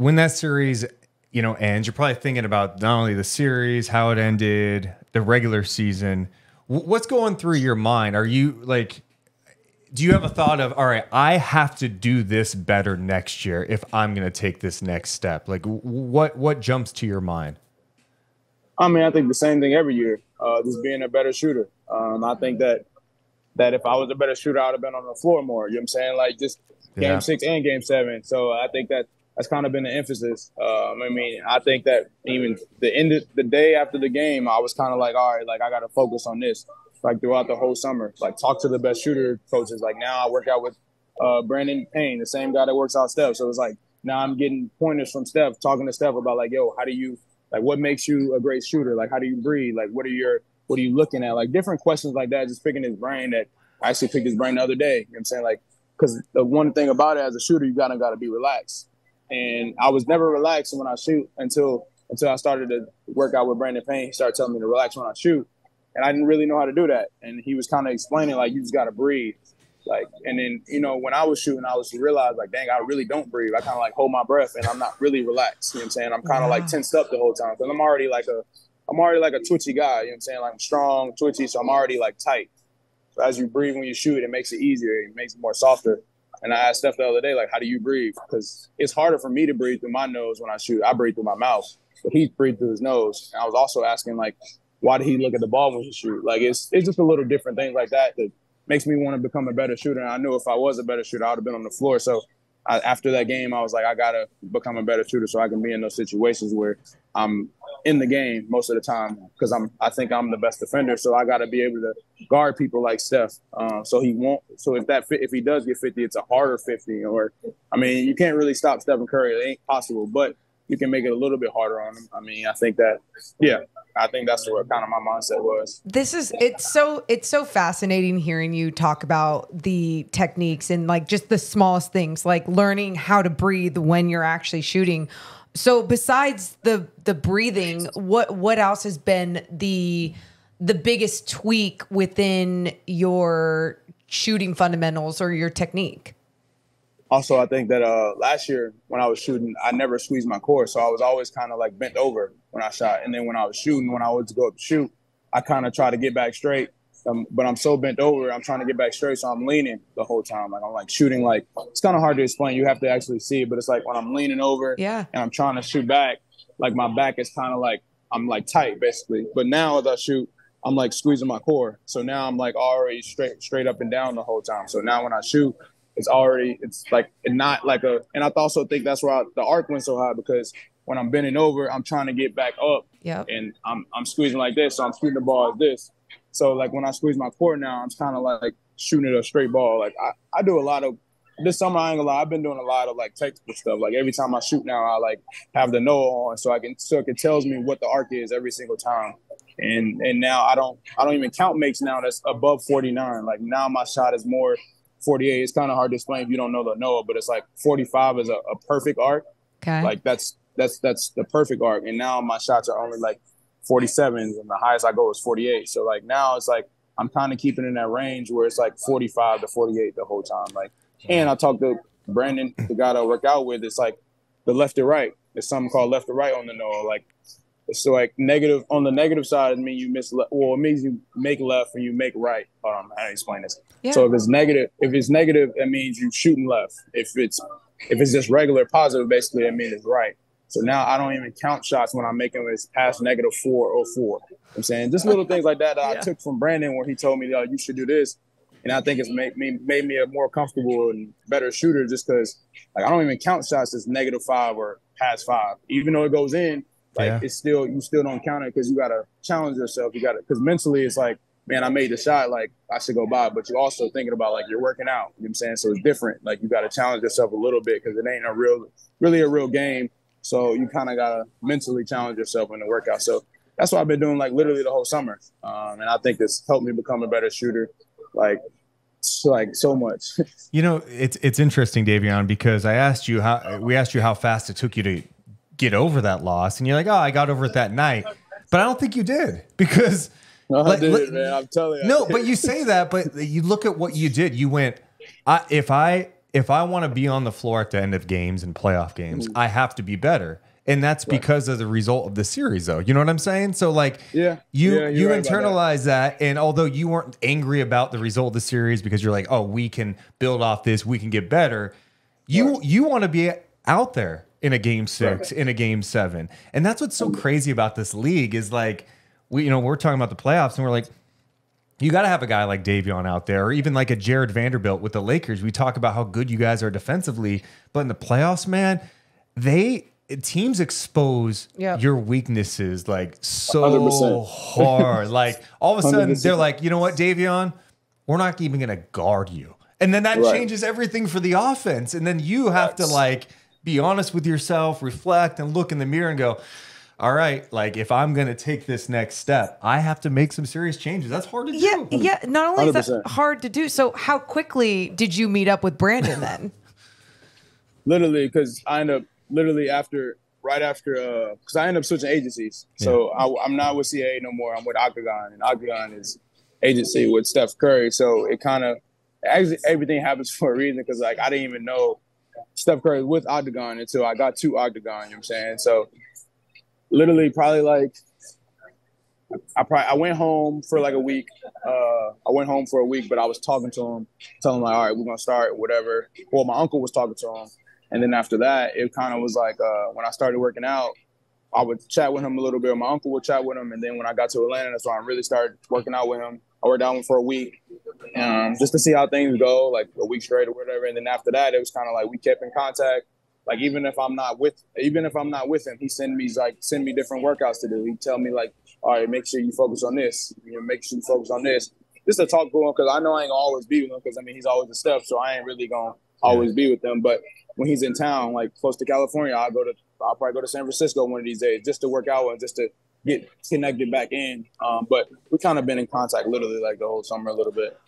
when that series, you know, ends, you're probably thinking about not only the series, how it ended, the regular season. What's going through your mind? Are you like, do you have a thought of, all right, I have to do this better next year if I'm going to take this next step? Like, what jumps to your mind? I mean, I think the same thing every year, just being a better shooter. I think that if I was a better shooter, I would have been on the floor more. You know what I'm saying? Like, just game 6 and game 7. So I think that that's kind of been the emphasis. I mean, I think that even the end of the day after the game, I was kind of like, all right, like, I got to focus on this. Like, throughout the whole summer, like, talk to the best shooter coaches. Like, now I work out with Brandon Payne, the same guy that works out Steph. So it's like, now I'm getting pointers from Steph, talking to Steph about, like, yo, how do you, like, what makes you a great shooter? Like, how do you breathe? Like, what are you looking at? Like, different questions like that, just picking his brain. That I actually picked his brain the other day. You know what I'm saying? Like, because the one thing about it as a shooter, you gotta be relaxed. And I was never relaxed when I shoot until I started to work out with Brandon Payne. He started telling me to relax when I shoot. And I didn't really know how to do that. And he was kind of explaining, like, you just got to breathe. Like, and then, you know, when I was shooting, I was realized, like, dang, I really don't breathe. I kind of, like, hold my breath, and I'm not really relaxed. You know what I'm saying? I'm kind of, like, tensed up the whole time. Because I'm already, like, a twitchy guy. You know what I'm saying? Like, I'm strong, twitchy, so I'm already, like, tight. So as you breathe when you shoot, it makes it easier. It makes it more softer. And I asked Steph the other day, like, how do you breathe? Because it's harder for me to breathe through my nose when I shoot. I breathe through my mouth. But he breathed through his nose. And I was also asking, like, why did he look at the ball when he shoot? Like, it's just a little different thing like that that makes me want to become a better shooter. And I knew if I was a better shooter, I would have been on the floor. So after that game, I was like, I got to become a better shooter so I can be in those situations where I'm in the game most of the time, because I think I'm the best defender. So I got to be able to guard people like Steph. So he won't. So if he does get 50, it's a harder 50. Or, I mean, you can't really stop Stephen Curry. It ain't possible. But you can make it a little bit harder on him. I mean, I think that, yeah. I think that's what kind of my mindset was. It's so fascinating hearing you talk about the techniques and, like, just the smallest things, like learning how to breathe when you're actually shooting. So besides the breathing, what else has been the biggest tweak within your shooting fundamentals or your technique? Also, I think that last year when I was shooting, I never squeezed my core. So I was always kind of, like, bent over when I shot. And then when I was shooting, when I would go up to shoot, I kind of try to get back straight. But I'm so bent over, I'm trying to get back straight. So I'm leaning the whole time. Like, I'm, like, shooting, like, it's kind of hard to explain. You have to actually see it. But it's like when I'm leaning over and I'm trying to shoot back, like, my back is kind of, like, I'm, like, tight basically. But now as I shoot, I'm, like, squeezing my core. So now I'm, like, already straight up and down the whole time. So now when I shoot, it's like not like a, and I also think that's why the arc went so high, because when I'm bending over, I'm trying to get back up and I'm squeezing like this. So I'm shooting the ball as this. So, like, when I squeeze my core now, I'm kind of, like, shooting it a straight ball. Like, I do a lot of, this summer, I ain't gonna lie, I've been doing a lot of, like, technical stuff. Like, every time I shoot now, I, like, have the NOAA on so it tells me what the arc is every single time. And now I don't even count makes now that's above 49. Like, now my shot is more 48. It's kind of hard to explain if you don't know the NOAA, but it's like 45 is a perfect arc. Okay. Like, that's the perfect arc. And now my shots are only like 47s, and the highest I go is 48. So, like, now it's like I'm kind of keeping in that range where it's like 45 to 48 the whole time. Like, and I talked to Brandon, the guy that I work out with. It's like the left to right. There's something called left to right on the NOAA. Like, so, like, negative on the negative side, it means you miss left. Well, it means you make left and you make right. How do I explain this? Yeah. So if it's negative, it means you shooting left. If it's just regular positive, basically, it means it's right. So now I don't even count shots when I'm making it's past -4 or 4. You know what I'm saying, just little things like that I took from Brandon, where he told me, you should do this. And I think it's made me a more comfortable and better shooter, just because, like, I don't even count shots as -5 or past 5, even though it goes in. Like, it's still, you still don't count it, because you got to challenge yourself. You got to, because mentally it's like, man, I made the shot, like, I should go by. But you're also thinking about, like, you're working out. You know what I'm saying? So it's different. Like, you got to challenge yourself a little bit, because it ain't really a real game. So you kind of got to mentally challenge yourself in the workout. So that's what I've been doing, like, literally the whole summer. And I think this helped me become a better shooter, like so much. You know, it's interesting, Davion, because we asked you how fast it took you to get over that loss, and you're like, oh, I got over it that night. But I don't think you did, because no, like, I did, man. I'm telling you. No, but you say that, but you look at what you did. You went, I, if I if I want to be on the floor at the end of games and playoff games, I have to be better. And that's because of the result of the series, though. You know what I'm saying? So, like, you right internalize that. And although you weren't angry about the result of the series because you're like, oh, we can build off this, we can get better. You want to be out there in a game 6, in a game 7. And that's what's so crazy about this league is, like, we're talking about the playoffs and we're like, you got to have a guy like Davion out there, or even like a Jared Vanderbilt with the Lakers. We talk about how good you guys are defensively, but in the playoffs, man, teams expose your weaknesses like so 100%. Hard. Like all of a sudden 100%. They're like, you know what, Davion, we're not even going to guard you. And then that changes everything for the offense. And then you have to like be honest with yourself, reflect and look in the mirror and go, all right, like if I'm going to take this next step, I have to make some serious changes. That's hard to do. Yeah, not only 100%. Is that hard to do, so how quickly did you meet up with Brandon then? Literally, because I ended up because I ended up switching agencies. So I'm not with CAA no more. I'm with Octagon, and Octagon is agency with Steph Curry. So it kind of, actually everything happens for a reason because like I didn't even know Steph Curry was with Octagon until I got to Octagon, you know what I'm saying? So literally probably like I went home for like a week. I went home for a week, but I was talking to him, telling him like, all right, we're going to start, whatever. Well, my uncle was talking to him. And then after that, it kind of was like when I started working out, I would chat with him a little bit. My uncle would chat with him. And then when I got to Atlanta, that's when I really started working out with him. I worked out with him for a week just to see how things go, like a week straight or whatever. And then after that, it was kind of like we kept in contact. Like even if I'm not with him, he send me different workouts to do. He'd tell me like, all right, make sure you focus on this. Make sure you focus on this. Just a talk going because I know I ain't gonna always be with him because I mean he's always a Steph, so I ain't really gonna always be with him. But when he's in town, like close to California, I'll probably go to San Francisco one of these days just to work out and just to get connected back in. But we kind of been in contact literally like the whole summer a little bit.